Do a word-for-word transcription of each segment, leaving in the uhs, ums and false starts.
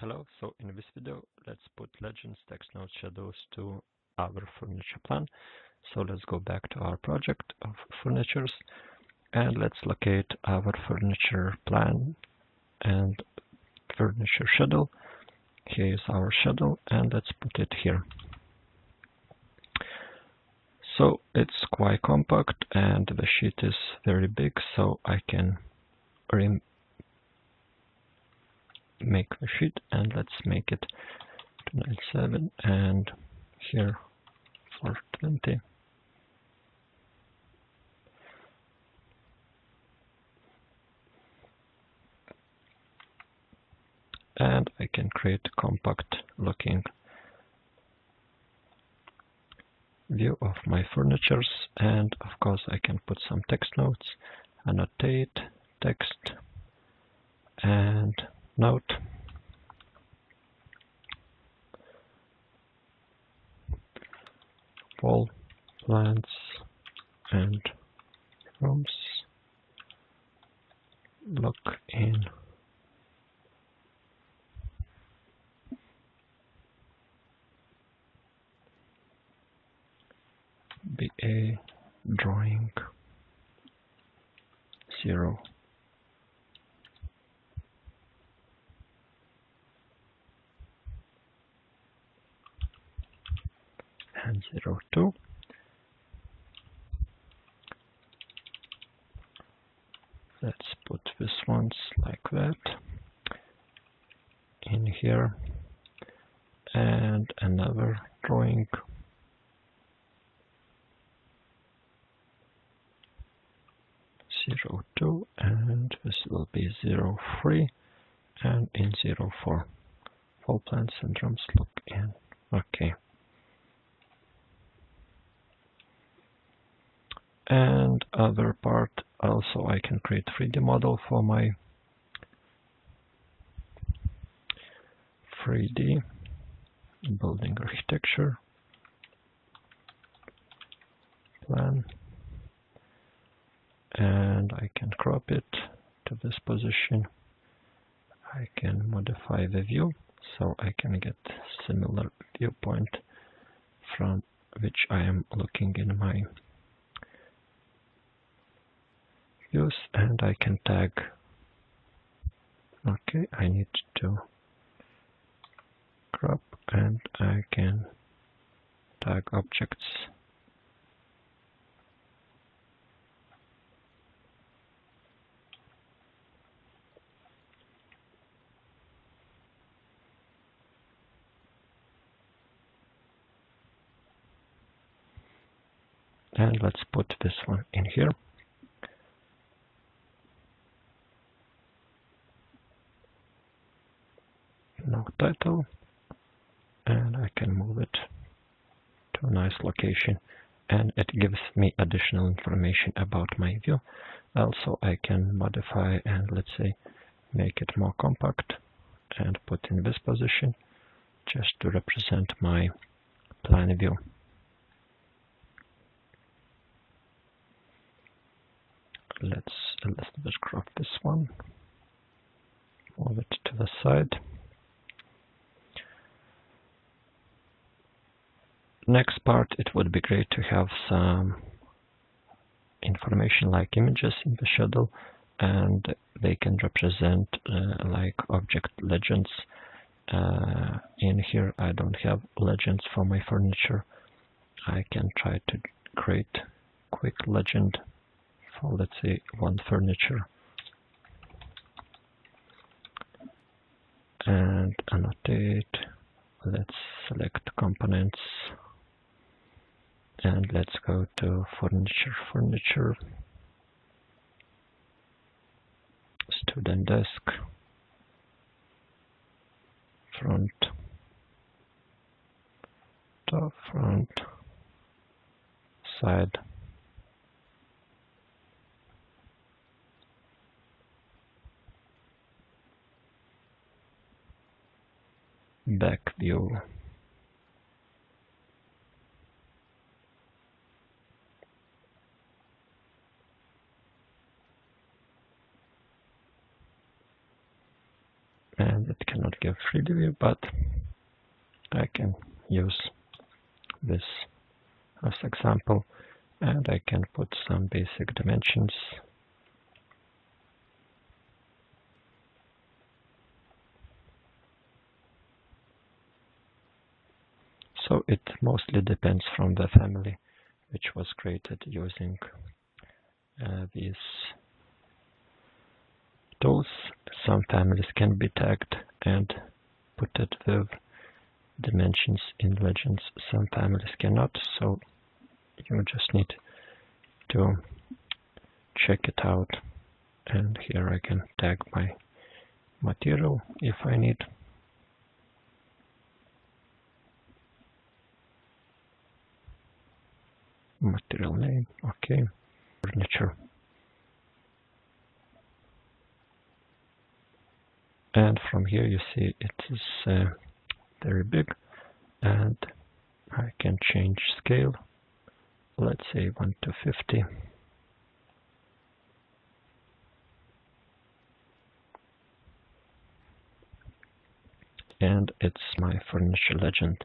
Hello, so in this video, let's put legends, text, nodes, shadows to our furniture plan. So let's go back to our project of furnitures and let's locate our furniture plan and furniture shadow. Here is our shadow and let's put it here. So it's quite compact and the sheet is very big, so I can remove make the sheet and let's make it two ninety-seven and here four twenty. And I can create compact looking view of my furnitures, and of course I can put some text notes, annotate, text and note. Wall, plants and rooms. Look in. B A drawing zero. And zero two. Let's put this ones like that in here, and another drawing zero two, and this will be zero three, and in zero four. Wall plants and drums look in. Okay. And other part also I can create three D model for my three D building architecture plan, and I can crop it to this position. I can modify the view so I can get similar viewpoint from which I am looking in my views, and I can tag. Okay, I need to crop and I can tag objects. And let's put this one in here. No title, and I can move it to a nice location, and it gives me additional information about my view. Also I can modify and let's say make it more compact and put in this position just to represent my plan view. Let's a little bit crop this one, move it to the side. Next part, it would be great to have some information like images in the shadow, and they can represent uh, like object legends. Uh, in here I don't have legends for my furniture. I can try to create quick legend for, let's say, one furniture and annotate. Let's select components. And let's go to furniture, furniture, student desk, front, top, front, side, back view. And it cannot not give FreeDivir, but I can use this as example, and I can put some basic dimensions. So it mostly depends from the family which was created using uh, these tools. Some families can be tagged and put it with dimensions in legends. Some families cannot, so you just need to check it out. And here I can tag my material if I need. Material name, okay, furniture. And from here you see it is uh, very big, and I can change scale, let's say one to fifty. And it's my furniture legend.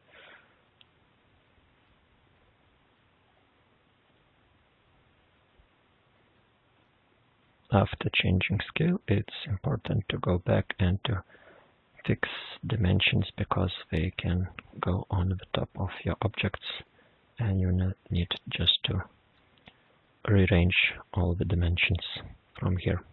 After changing scale, it's important to go back and to fix dimensions, because they can go on the top of your objects, and you need just to rearrange all the dimensions from here.